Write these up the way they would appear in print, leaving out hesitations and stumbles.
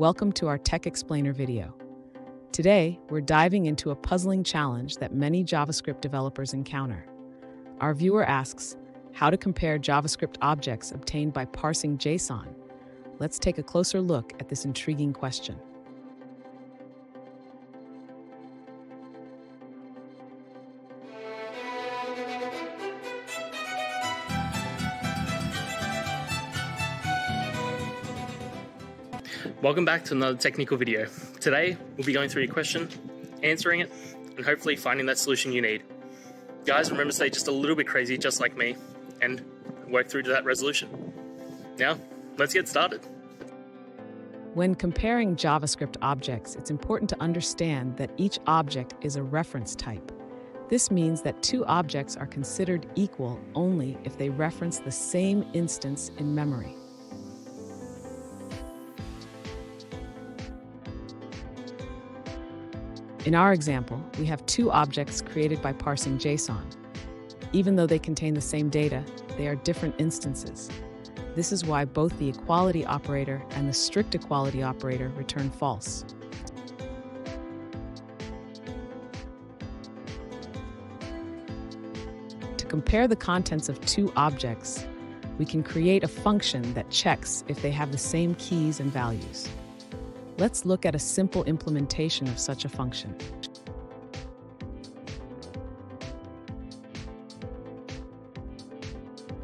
Welcome to our Tech Explainer video. Today, we're diving into a puzzling challenge that many JavaScript developers encounter. Our viewer asks, how to compare JavaScript objects obtained by parsing JSON? Let's take a closer look at this intriguing question. Welcome back to another technical video. Today, we'll be going through your question, answering it, and hopefully finding that solution you need. Guys, remember to stay just a little bit crazy, just like me, and work through to that resolution. Now, let's get started. When comparing JavaScript objects, it's important to understand that each object is a reference type. This means that two objects are considered equal only if they reference the same instance in memory. In our example, we have two objects created by parsing JSON. Even though they contain the same data, they are different instances. This is why both the equality operator and the strict equality operator return false. To compare the contents of two objects, we can create a function that checks if they have the same keys and values. Let's look at a simple implementation of such a function.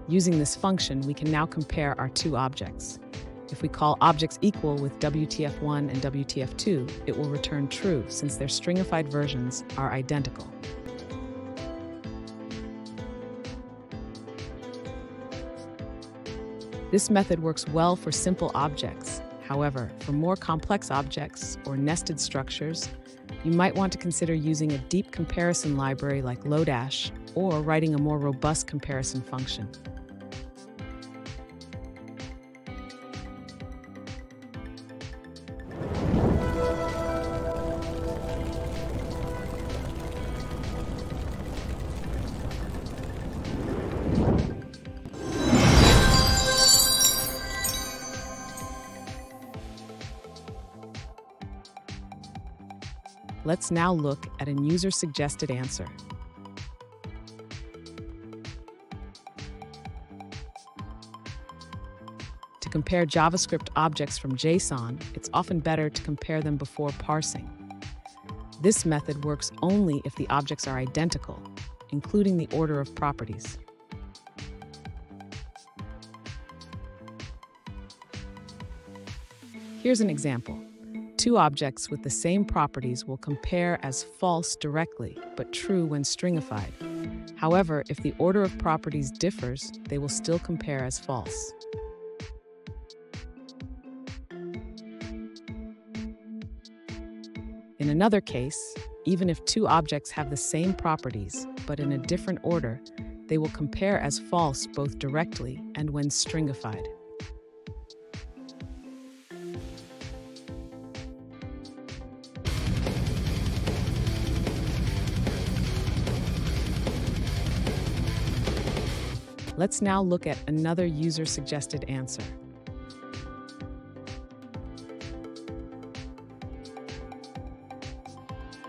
Using this function, we can now compare our two objects. If we call objects equal with WTF1 and WTF2, it will return true since their stringified versions are identical. This method works well for simple objects. However, for more complex objects or nested structures, you might want to consider using a deep comparison library like Lodash or writing a more robust comparison function. Let's now look at an user-suggested answer. To compare JavaScript objects from JSON, it's often better to compare them before parsing. This method works only if the objects are identical, including the order of properties. Here's an example. Two objects with the same properties will compare as false directly, but true when stringified. However, if the order of properties differs, they will still compare as false. In another case, even if two objects have the same properties, but in a different order, they will compare as false both directly and when stringified. Let's now look at another user-suggested answer.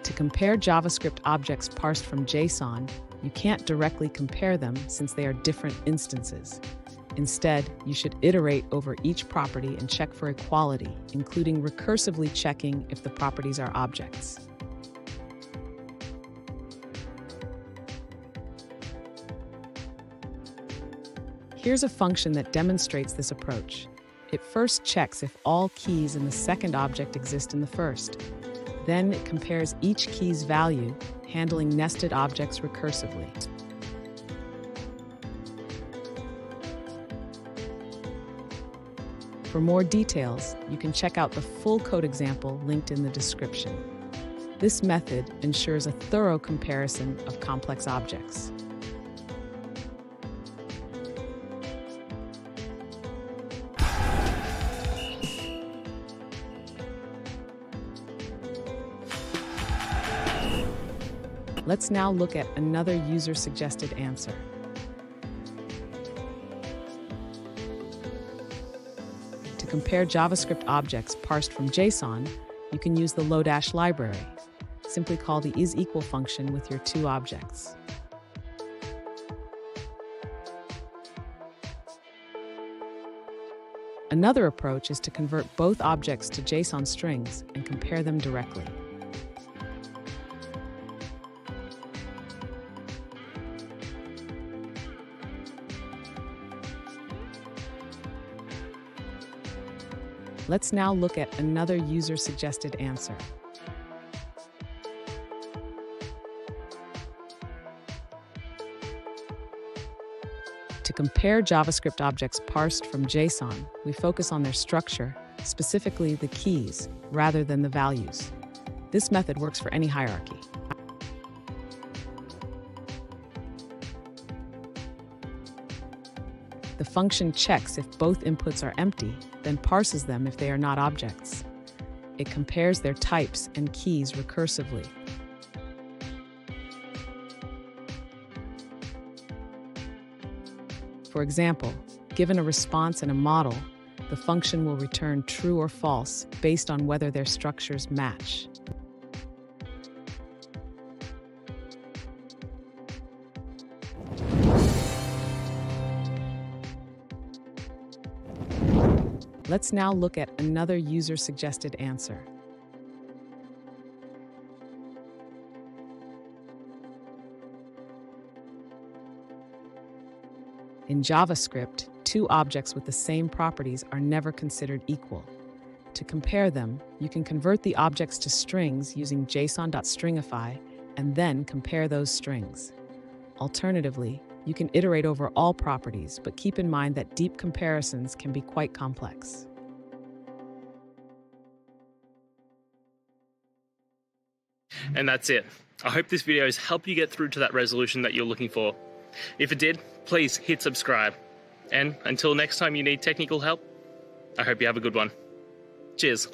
To compare JavaScript objects parsed from JSON, you can't directly compare them since they are different instances. Instead, you should iterate over each property and check for equality, including recursively checking if the properties are objects. Here's a function that demonstrates this approach. It first checks if all keys in the second object exist in the first. Then it compares each key's value, handling nested objects recursively. For more details, you can check out the full code example linked in the description. This method ensures a thorough comparison of complex objects. Let's now look at another user-suggested answer. To to compare JavaScript objects parsed from JSON, you can use the Lodash library. Simply call the isEqual function with your two objects. Another approach is to convert both objects to JSON strings and compare them directly. Let's now look at another user-suggested answer. To compare JavaScript objects parsed from JSON, we focus on their structure, specifically the keys, rather than the values. This method works for any hierarchy. The function checks if both inputs are empty, then parses them if they are not objects. It compares their types and keys recursively. For example, given a response in a model, the function will return true or false based on whether their structures match. Let's now look at another user-suggested answer. In JavaScript, two objects with the same properties are never considered equal. To compare them, you can convert the objects to strings using json.stringify and then compare those strings. Alternatively, you can iterate over all properties, but keep in mind that deep comparisons can be quite complex. And that's it. I hope this video has helped you get through to that resolution that you're looking for. If it did, please hit subscribe. And until next time you need technical help, I hope you have a good one. Cheers.